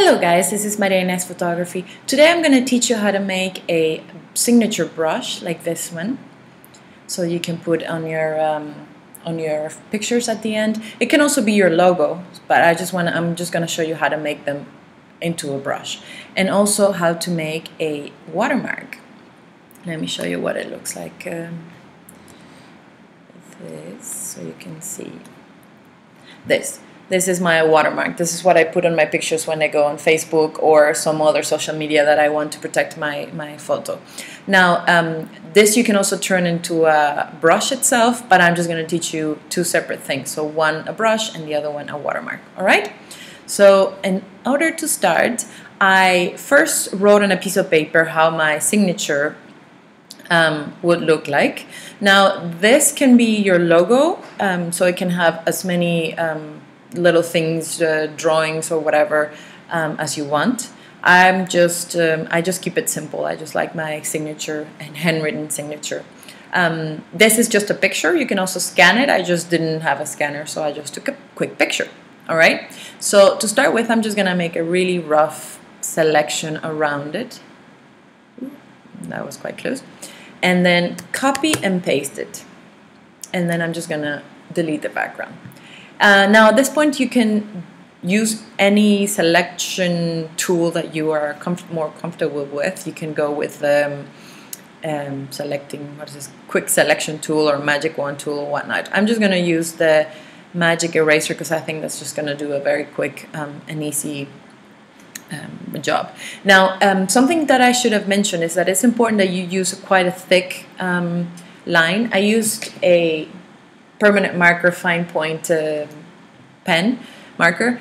Hello guys, this is Maria Inés Photography. Today I'm going to teach you how to make a signature brush like this one, so you can put on your pictures at the end. It can also be your logo, but I'm just going to show you how to make them into a brush, and also how to make a watermark. Let me show you what it looks like this, so you can see this. This is my watermark. This is what I put on my pictures when I go on Facebook or some other social media that I want to protect my photo. Now, this you can also turn into a brush itself, but I'm just going to teach you two separate things. So one a brush and the other one a watermark, all right? So in order to start, I first wrote on a piece of paper how my signature would look like. Now, this can be your logo, so it can have as many little things, drawings or whatever as you want. I just keep it simple. I just like my signature and handwritten signature. This is just a picture. You can also scan it. I just didn't have a scanner, so I just took a quick picture. All right. So to start with, I'm just gonna make a really rough selection around it. That was quite close. And then copy and paste it. And then I'm just gonna delete the background. Now, at this point, you can use any selection tool that you are more comfortable with. You can go with selecting, what is this, quick selection tool or magic wand tool or whatnot. I'm just going to use the magic eraser because I think that's just going to do a very quick and easy job. Now, something that I should have mentioned is that it's important that you use quite a thick line. I used a permanent marker, fine point pen marker,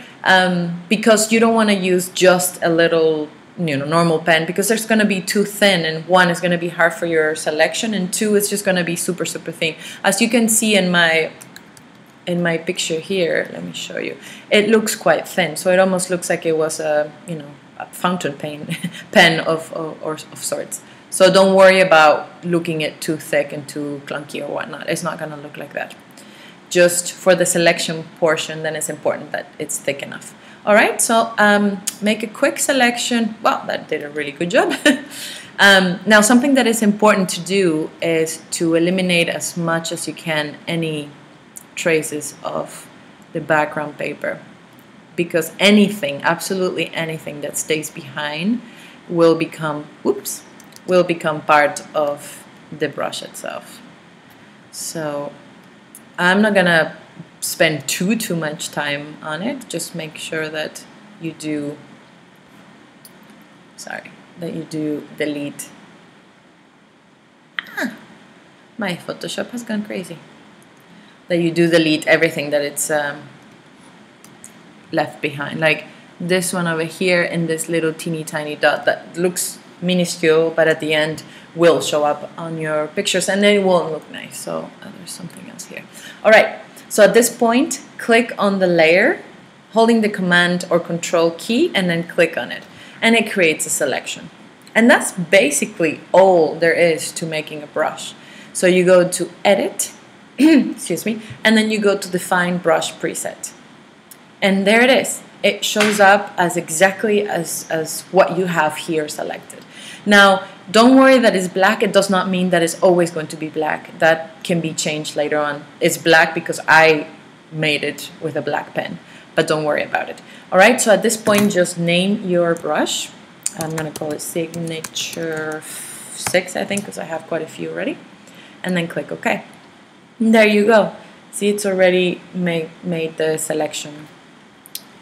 because you don't want to use just a little, normal pen, because there's going to be too thin, and one is going to be hard for your selection, and two, it's just going to be super, super thin. As you can see in my picture here, let me show you. It looks quite thin, so it almost looks like it was a, a fountain pen, of sorts. So don't worry about looking it too thick and too clunky or whatnot. It's not going to look like that. Just for the selection portion, then it's important that it's thick enough. All right, so make a quick selection. Wow, that did a really good job. Now, something that is important to do is to eliminate as much as you can any traces of the background paper, because anything, absolutely anything that stays behind will become, whoops, will become part of the brush itself. So I'm not gonna spend too much time on it. Just make sure that you do, delete. My Photoshop has gone crazy. That you do delete everything that it's left behind. Like this one over here and this little teeny tiny dot that looks minuscule, but at the end will show up on your pictures, and then it won't look nice. So there's something else here. All right, so at this point, click on the layer, holding the Command or Control key, and then click on it, and it creates a selection. And that's basically all there is to making a brush. So you go to Edit, excuse me, and then you go to Define Brush Preset, and there it is. It shows up as exactly as what you have here selected. Now, don't worry that it's black. It does not mean that it's always going to be black. That can be changed later on. It's black because I made it with a black pen, but don't worry about it. All right, so at this point, just name your brush. I'm going to call it Signature 6, I think, because I have quite a few already. And then click OK. And there you go. See, it's already made the selection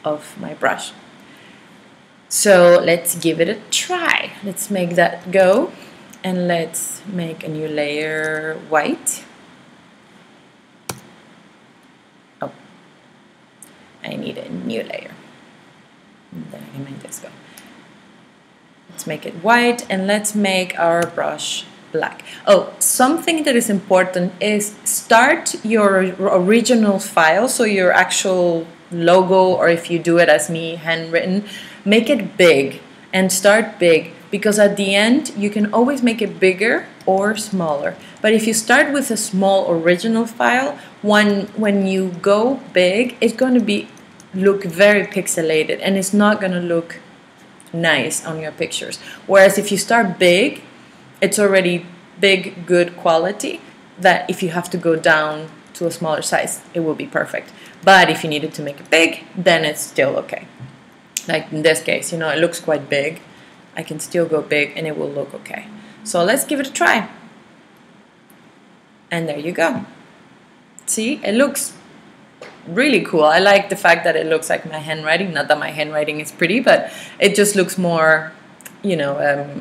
of my brush. So let's give it a try. Let's make that go, and let's make a new layer white. Oh, I need a new layer. And then I can make this go. Let's make it white, and let's make our brush black. Oh, something that is important is start your original file, so your actual logo, or if you do it as me, handwritten, make it big and start big, because at the end you can always make it bigger or smaller. But if you start with a small original file, when you go big, it's going to be look very pixelated, and it's not going to look nice on your pictures. Whereas if you start big, it's already big, good quality, that if you have to go down to a smaller size, it will be perfect. But if you needed to make it big, then it's still okay. Like in this case, you know, it looks quite big. I can still go big and it will look okay. So let's give it a try. And there you go. See, it looks really cool. I like the fact that it looks like my handwriting. Not that my handwriting is pretty, but it just looks more, you know,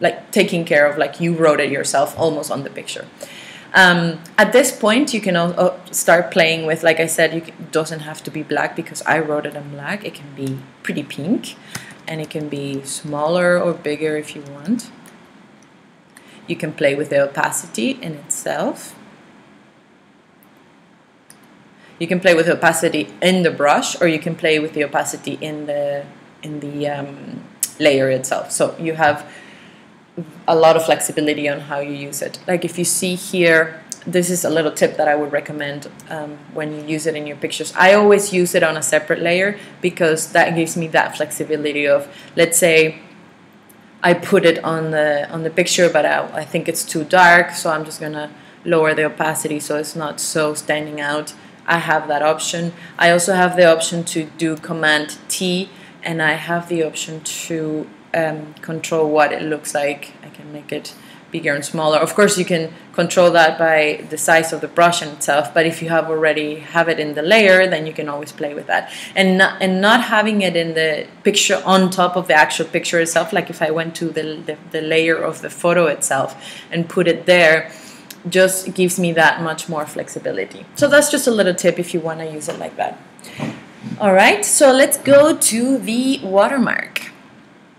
like taking care of, like you wrote it yourself almost on the picture. At this point, you can also start playing with, like I said, it doesn't have to be black because I wrote it in black. It can be pretty pink, and it can be smaller or bigger if you want. You can play with the opacity in itself. You can play with the opacity in the brush, or you can play with the opacity in the layer itself. So you have a lot of flexibility on how you use it. Like if you see here, this is a little tip that I would recommend when you use it in your pictures. I always use it on a separate layer because that gives me that flexibility of, let's say I put it on the picture, but I think it's too dark, so I'm just gonna lower the opacity so it's not so standing out. I have that option. I also have the option to do Command T, and I have the option to control what it looks like. I can make it bigger and smaller. Of course, you can control that by the size of the brush in itself, but if you already have it in the layer, then you can always play with that. And not having it in the picture on top of the actual picture itself, like if I went to the layer of the photo itself and put it there, just gives me that much more flexibility. So that's just a little tip if you want to use it like that. All right, so let's go to the watermark.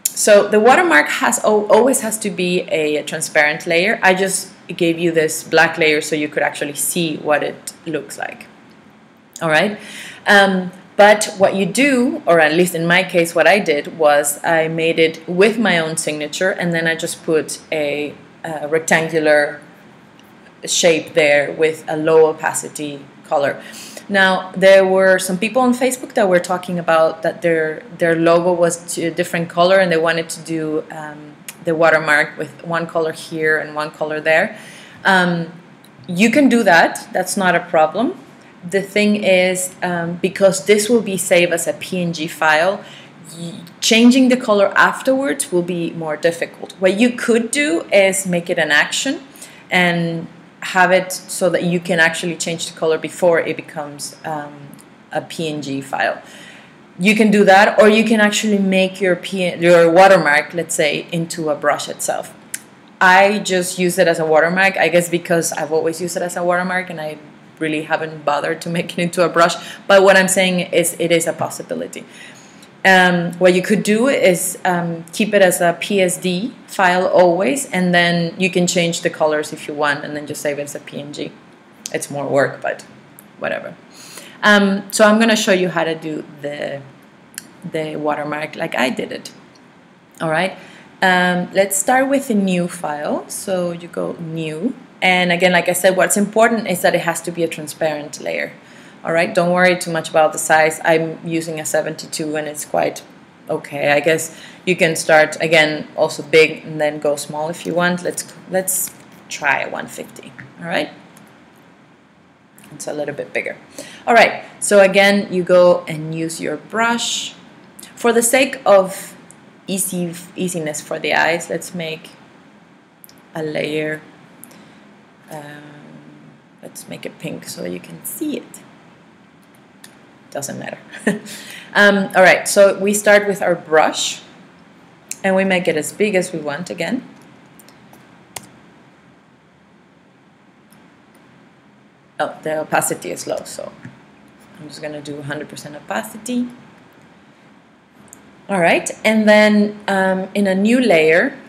So the watermark always has to be a transparent layer. I just gave you this black layer so you could actually see what it looks like. All right, but what you do, or at least in my case what I did, was I made it with my own signature, and then I just put a rectangular shape there with a low opacity color. Now, there were some people on Facebook that were talking about that their logo was a different color, and they wanted to do the watermark with one color here and one color there. You can do that. That's not a problem. The thing is, because this will be saved as a PNG file, changing the color afterwards will be more difficult. What you could do is make it an action and have it so that you can actually change the color before it becomes a PNG file. You can do that, or you can actually make your watermark, let's say, into a brush itself. I just use it as a watermark, I guess because I've always used it as a watermark and I really haven't bothered to make it into a brush, but what I'm saying is it is a possibility. What you could do is keep it as a PSD file always, and then you can change the colors if you want, and then just save it as a PNG. It's more work, but whatever. So I'm going to show you how to do the watermark like I did it. All right. Let's start with a new file. So you go new, and again, like I said, what's important is that it has to be a transparent layer. All right, don't worry too much about the size. I'm using a 72 and it's quite okay. I guess you can start again also big and then go small if you want. Let's try 150. All right, it's a little bit bigger. All right, so again you go and use your brush. For the sake of easiness for the eyes, let's make a layer. Let's make it pink so you can see it. Doesn't matter. All right, so we start with our brush and we make it as big as we want again. Oh, the opacity is low, so I'm just going to do 100% opacity. All right, and then in a new layer,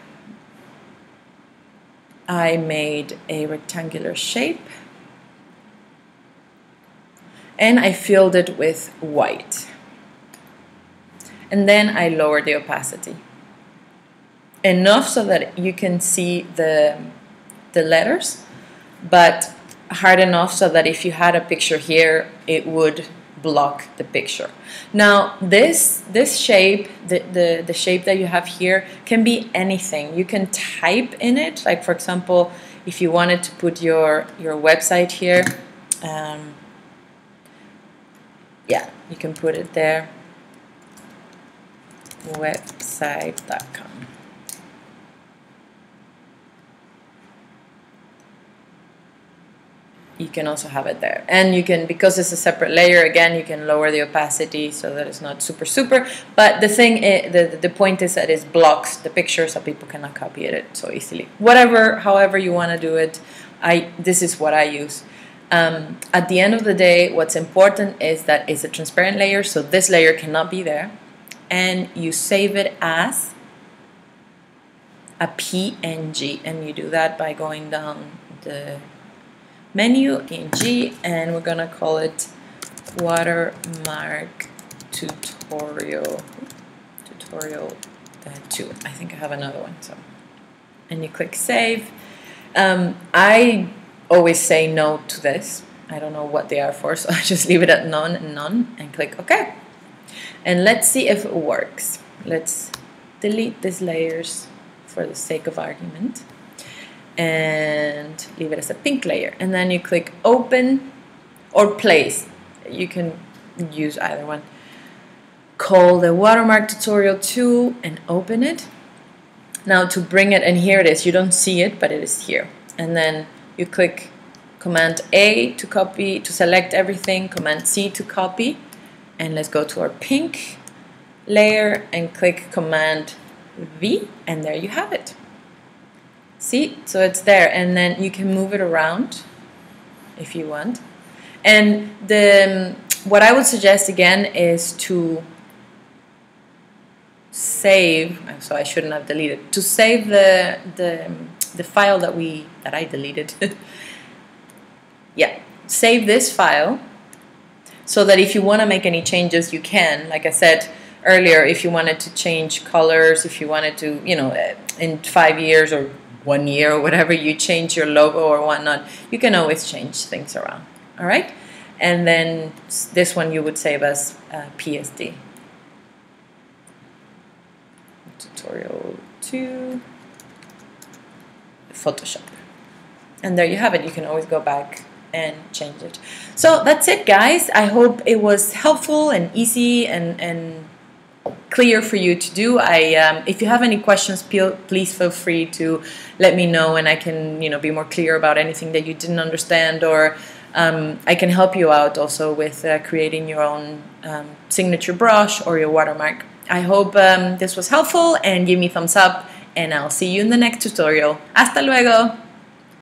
I made a rectangular shape. And I filled it with white. And then I lowered the opacity. Enough so that you can see the letters, but hard enough so that if you had a picture here, it would block the picture. Now this shape, the shape that you have here, can be anything. You can type in it, like for example, if you wanted to put your website here, yeah, you can put it there, website.com. You can also have it there, and you can, because it's a separate layer, again, you can lower the opacity so that it's not super super, but the thing is, the point is that it blocks the picture so people cannot copy it so easily. Whatever, however you want to do it, this is what I use. At the end of the day, what's important is that it's a transparent layer, so this layer cannot be there, and you save it as a PNG, and you do that by going down the menu, PNG, and we're gonna call it watermark tutorial 2. I think I have another one, so, and you click save. I always say no to this. I don't know what they are for, so I just leave it at none and none and click OK. And let's see if it works. Let's delete these layers for the sake of argument and leave it as a pink layer, and then you click open or place. You can use either one. Call the watermark tutorial 2 and open it. Now to bring it, and here it is, you don't see it, but it is here. And then you click Command A to copy, to select everything, Command C to copy, and let's go to our pink layer and click Command V, and there you have it. See, so it's there, and then you can move it around if you want. And what I would suggest again is to save. So I shouldn't have deleted. To save the file that I deleted. Yeah, save this file so that if you want to make any changes, you can. Like I said earlier, if you wanted to change colors, if you wanted to, you know, in 5 years or 1 year or whatever, you change your logo or whatnot, you can always change things around. All right, and then this one you would save as PSD tutorial 2 Photoshop, and there you have it. You can always go back and change it. So that's it, guys. I hope it was helpful and easy and clear for you to do. If you have any questions, please feel free to let me know, and I can, you know, be more clear about anything that you didn't understand, or I can help you out also with creating your own signature brush or your watermark. I hope this was helpful, and give me a thumbs up, and I'll see you in the next tutorial. Hasta luego!